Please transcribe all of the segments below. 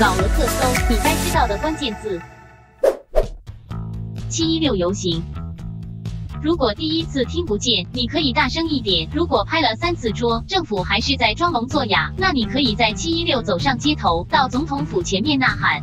老罗特搜你该知道的关键字。716游行。如果第一次听不见，你可以大声一点；如果拍了3次桌，政府还是在装聋作哑，那你可以在716走上街头，到总统府前面呐喊。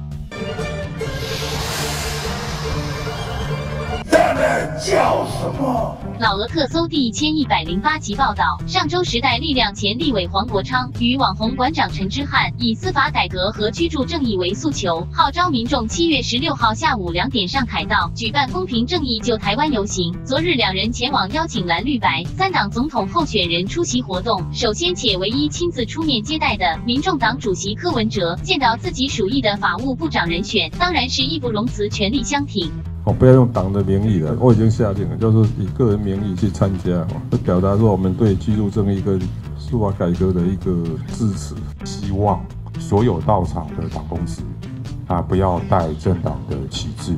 在那叫什么？老罗特搜第1108集报道，上周时代力量前立委黄国昌与网红馆长陈之汉以司法改革和居住正义为诉求，号召民众7月16号下午2点上凯道举办公平正义救台湾游行。昨日两人前往邀请蓝绿白三党总统候选人出席活动，首先且唯一亲自出面接待的民众党主席柯文哲见到自己属意的法务部长人选，当然是义不容辞，全力相挺。 不要用党的名义了，我已经下定了，就是以个人名义去参加，就表达说我们对居住正义跟司法改革的一个支持。希望所有到场的党公职不要带政党的旗帜。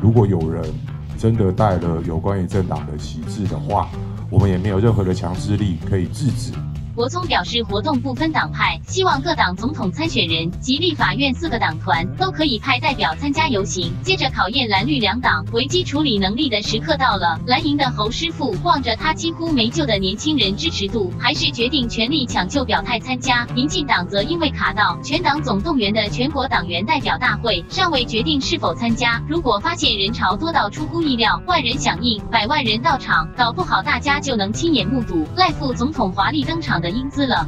如果有人真的带了有关于政党的旗帜的话，我们也没有任何的强制力可以制止。 伯聪表示，活动不分党派，希望各党总统参选人及立法院4个党团都可以派代表参加游行。接着考验蓝绿两党危机处理能力的时刻到了。蓝营的侯师傅望着他几乎没救的年轻人支持度，还是决定全力抢救表态参加。民进党则因为卡到全党总动员的全国党员代表大会，尚未决定是否参加。如果发现人潮多到出乎意料，10000人响应，1000000人到场，搞不好大家就能亲眼目睹赖副总统华丽登场 的英姿了。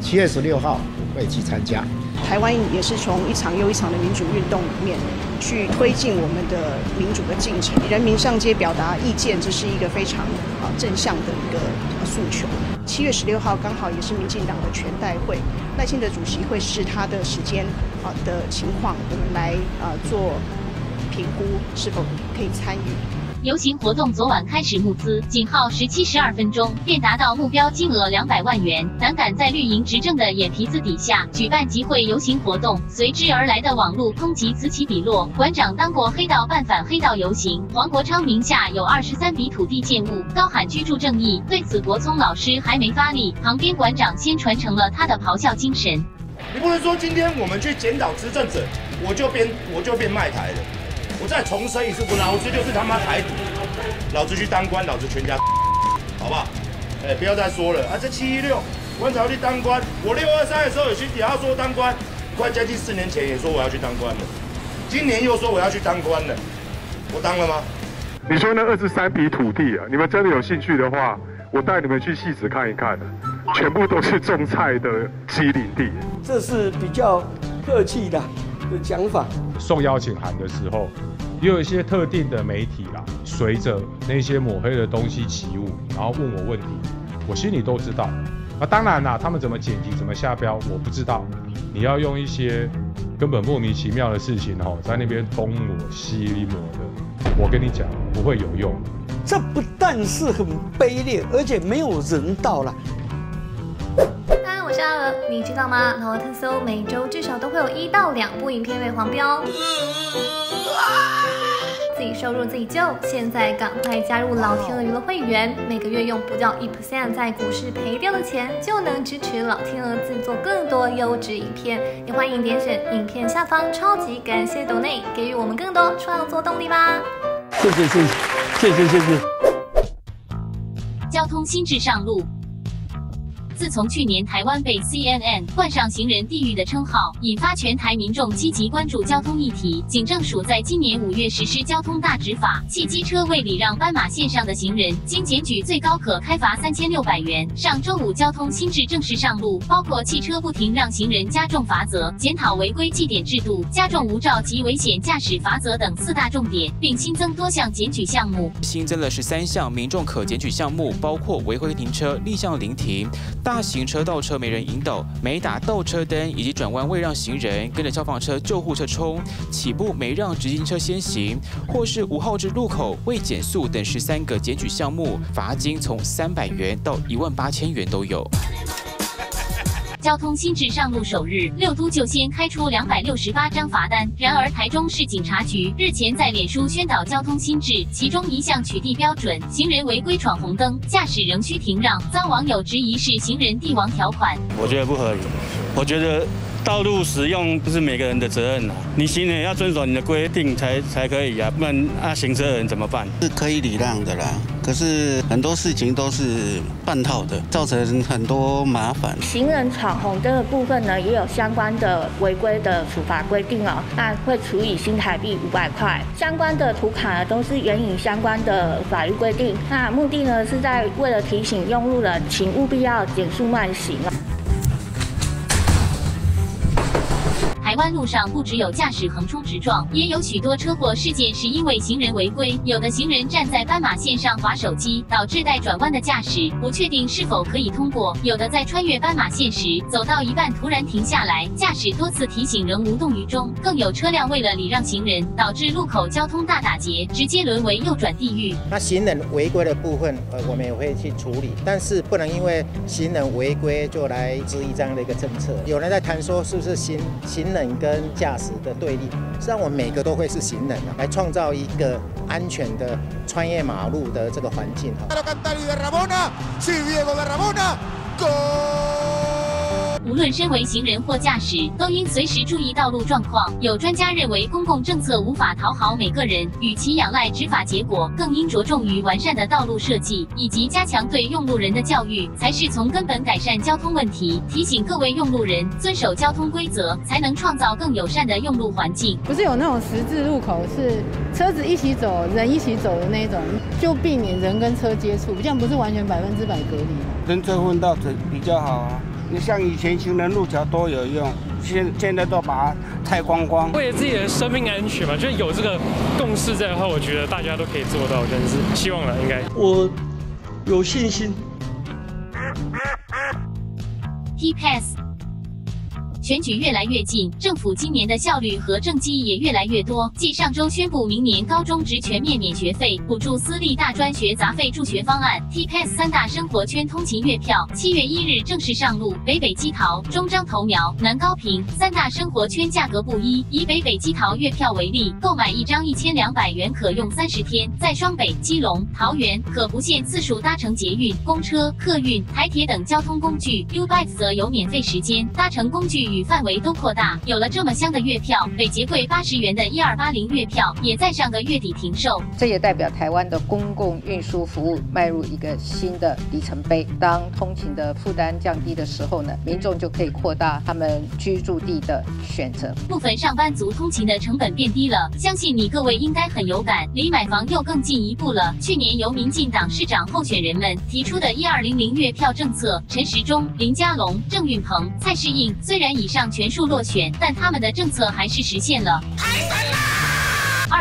7月16号会去参加。台湾也是从一场又一场的民主运动里面去推进我们的民主的进程。人民上街表达意见，这是一个非常正向的一个诉求。7月16号刚好也是民进党的全代会，赖清德主席会视他的时间的情况，我们来做评估是否可以参与。 游行活动昨晚开始募资，仅耗17、12分钟便达到目标金额200万元。胆敢在绿营执政的眼皮子底下举办集会游行活动，随之而来的网络抨击此起彼落。馆长当过黑道，办反黑道游行。黄国昌名下有23笔土地建物，高喊居住正义。对此，伯聪老师还没发力，旁边馆长先传承了他的咆哮精神。你不能说今天我们去检讨执政者，我就变卖台了。 我再重申一次，我老子就是他妈台独，老子去当官，老子全家，好不好？不要再说了啊！这716，我早去当官，我623的时候也要说当官，快将近4年前也说我要去当官了，今年又说我要去当官了，我当了吗？你说那23笔土地啊，你们真的有兴趣的话，我带你们去戏子看一看，全部都是种菜的畸林地，这是比较客气的。 的讲法，送邀请函的时候，也有一些特定的媒体啦，随着那些抹黑的东西起舞，然后问我问题，我心里都知道。当然啦，他们怎么剪辑、怎么下标，我不知道。你要用一些根本莫名其妙的事情在那边东抹西抹的，我跟你讲不会有用。这不但是很卑劣，而且没有人道啦。 我是阿娥，你知道吗？老罗特搜每周至少都会有1到2部影片为黄标，自己收入自己救。现在赶快加入老天鹅娱乐会员，每个月用不到1% 在股市赔掉的钱，就能支持老天鹅制作更多优质影片。也欢迎点选影片下方超级感谢斗内，给予我们更多创作动力吧！谢谢。交通新制上路。 自从去年台湾被 CNN 冠上“行人地狱”的称号，引发全台民众积极关注交通议题。警政署在今年5月实施交通大执法，汽机车未礼让斑马线上的行人，经检举最高可开罚3600元。上周5交通新制正式上路，包括汽车不停让行人加重罚则、检讨违规记点制度、加重无照及危险驾驶罚则等4大重点，并新增多项检举项目。新增了13项民众可检举项目，包括违规停车、立项临停。 大型车倒车没人引导、没打倒车灯以及转弯未让行人跟着消防车、救护车冲，起步没让直行车先行，或是5号至路口未减速等13个检举项目，罚金从300元到18000元都有。 交通新制上路首日，6都就先开出268张罚单。然而，台中市警察局日前在脸书宣导交通新制，其中一项取缔标准，行人违规闯红灯，驾驶仍需停让，遭网友质疑是行人帝王条款。我觉得不合理，我觉得。道路使用不是每个人的责任啊，你行人要遵守你的规定才可以啊，不然行车的人怎么办？是可以礼让的啦，可是很多事情都是半套的，造成很多麻烦。行人闯红灯的部分呢，也有相关的违规的处罚规定哦，那会处以新台币500块。相关的图卡呢，都是援引相关的法律规定，那目的呢是在为了提醒用路人，请务必要减速慢行哦。 台湾路上不只有驾驶横冲直撞，也有许多车祸事件是因为行人违规。有的行人站在斑马线上滑手机，导致待转弯的驾驶不确定是否可以通过；有的在穿越斑马线时，走到一半突然停下来，驾驶多次提醒仍无动于衷。更有车辆为了礼让行人，导致路口交通大打结，直接沦为右转地狱。那行人违规的部分，我们也会去处理，但是不能因为行人违规就来质疑这样的一个政策。有人在谈说，是不是行人？ 跟驾驶的对立，实际上我们每个都会是行人啊，来创造一个安全的穿越马路的这个环境哈。无论身为行人或驾驶，都应随时注意道路状况。有专家认为，公共政策无法讨好每个人，与其仰赖执法结果，更应着重于完善的道路设计，以及加强对用路人的教育，才是从根本改善交通问题。提醒各位用路人遵守交通规则，才能创造更友善的用路环境。不是有那种十字路口是车子一起走、人一起走的那种，就避免人跟车接触，这样不是完全100%隔离吗？人车混到比较好啊。 你像以前行人路桥多有用，现在都把它拆光光。为了自己的生命安全嘛，就是有这个共识在的话，我觉得大家都可以做到，真是希望了，应该。我有信心。TPASS。 选举越来越近，政府今年的效率和政绩也越来越多。继上周宣布明年高中职全面免学费、补助私立大专学杂费助学方案 ，TPASS 3大生活圈通勤月票7月1日正式上路。北基桃、中彰头苗、南高屏3大生活圈价格不一。以北基桃月票为例，购买一张1200元可用30天，在双北、基隆、桃园可不限次数搭乘捷运、公车、客运、台铁等交通工具 ，UBike 则有免费时间，搭乘工具与 范围都扩大，有了这么香的月票，北捷贵80元的1280月票也在上个月底停售。这也代表台湾的公共运输服务迈入一个新的里程碑。当通勤的负担降低的时候呢，民众就可以扩大他们居住地的选择。部分上班族通勤的成本变低了，相信你各位应该很有感，离买房又更进一步了。去年由民进党市长候选人们提出的1200月票政策，陈时中、林佳龙、郑运鹏、蔡适应虽然以上全数落选，但他们的政策还是实现了。太神了！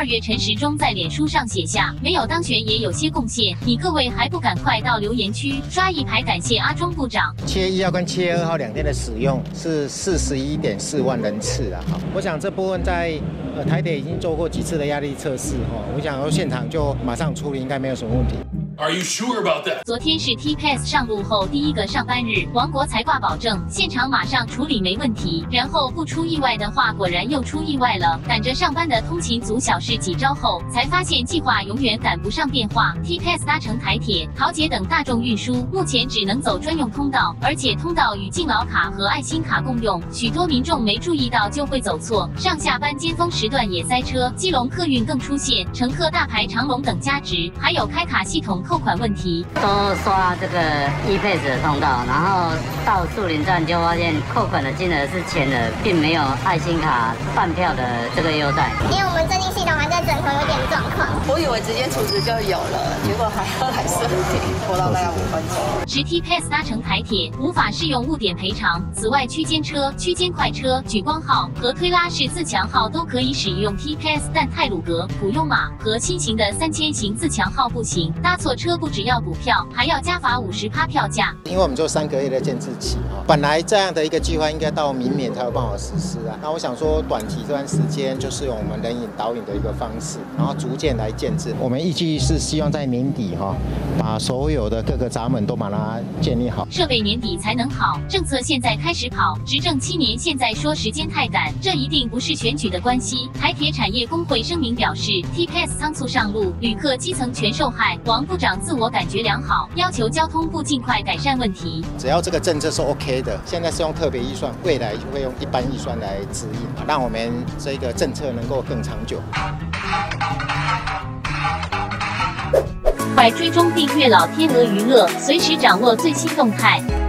2月，陈时中在脸书上写下“没有当选也有些贡献”，你各位还不赶快到留言区刷一排感谢阿中部长？7月1号跟7月2号2天的使用是41.4万人次啊！我想这部分在台铁已经做过几次的压力测试哈，我想说现场就马上处理，应该没有什么问题。 Are you sure about that？ 昨天是 TPASS 上路后第一个上班日，王国才挂保证，现场马上处理没问题。然后不出意外的话，果然又出意外了。赶着上班的通勤族小试几招后，才发现计划永远赶不上变化。TPASS 搭乘台铁、桃捷等大众运输，目前只能走专用通道，而且通道与敬老卡和爱心卡共用，许多民众没注意到就会走错。上下班尖峰时段也塞车，基隆客运更出现乘客大排长龙等加值，还有开卡系统 扣款问题都刷这个TPASS的通道，然后到树林站就发现扣款的金额是全额，并没有爱心卡饭票的这个优待。因为我们政令系统还在整合，有点状况。我以为直接储值就有了，结果还要来申请，拖到大概5分钟。持TPASS 搭乘台铁无法适用误点赔偿，此外区间车、区间快车、莒光号和推拉式自强号都可以使用TPASS，但太鲁阁、普悠玛和新型的3000型自强号不行，搭错 车不只要补票，还要加罚50%票价。因为我们做3个月的建制期啊，本来这样的一个计划应该到明年才有办法实施啊。那我想说，短期这段时间就是用我们人引导引的一个方式，然后逐渐来建制。我们预计是希望在年底哈，把所有的各个闸门都把它建立好。设备年底才能好，政策现在开始跑，执政7年现在说时间太赶，这一定不是选举的关系。台铁产业工会声明表示 ，TPASS 仓促上路，旅客基层全受害。王部长自我感觉良好，要求交通部尽快改善问题。只要这个政策是 OK 的，现在是用特别预算，未来会用一般预算来指引，让我们这个政策能够更长久。 快追踪订阅老天鹅娱乐，随时掌握最新动态。